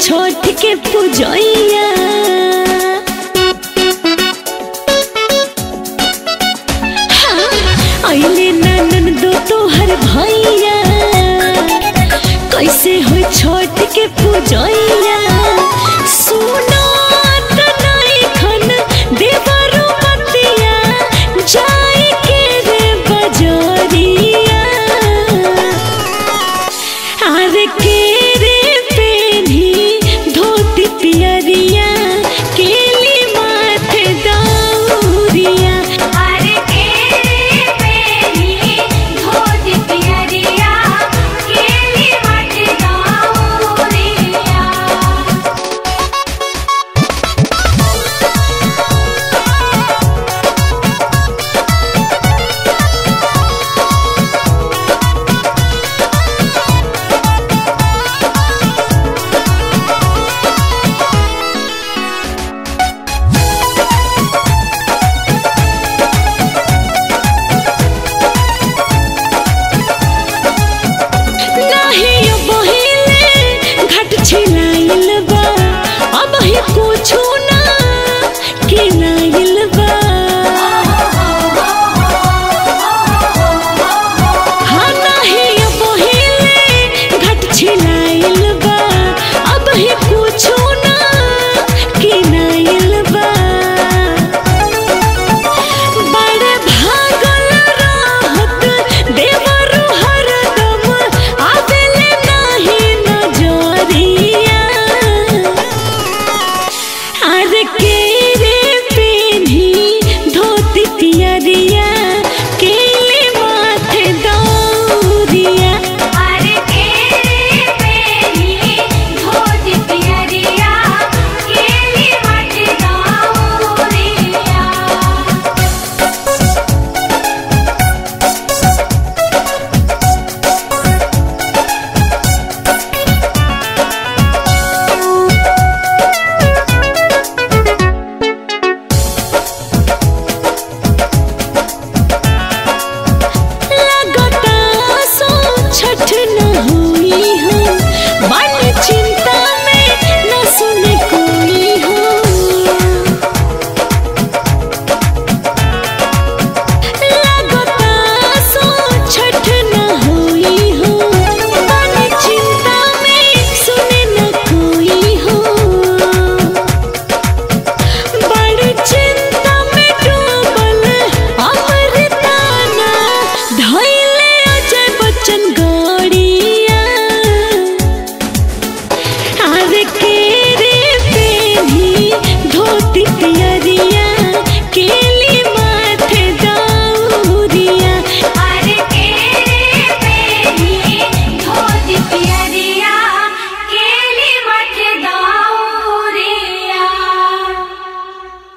छोट के पूजैया अइले ननन दो तोहर भैया कैसे हो छोट के पूजैया।